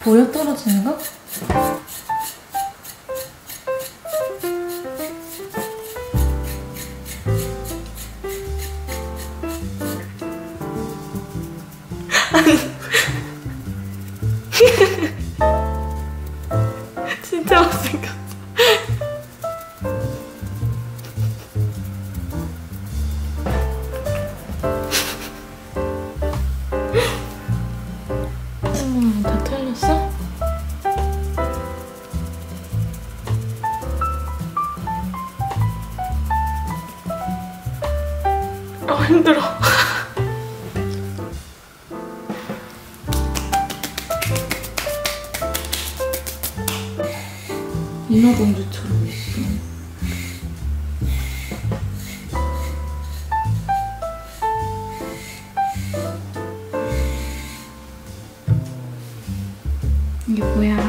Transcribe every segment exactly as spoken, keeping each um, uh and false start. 보여 떨어지는 거? 진짜 못생겼다. 음, 다 틀렸어? 아, 힘들어. 인어공주처럼 예뻐. 이게 뭐야?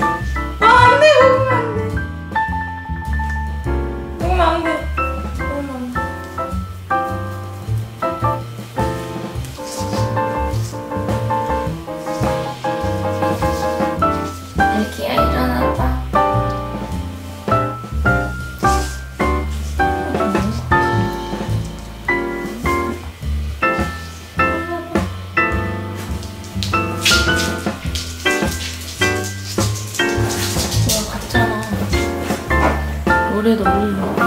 아, 안 돼! 먹으면 안 돼. 먹으면 안 돼. 먹으면 안 돼. 노래도 올려.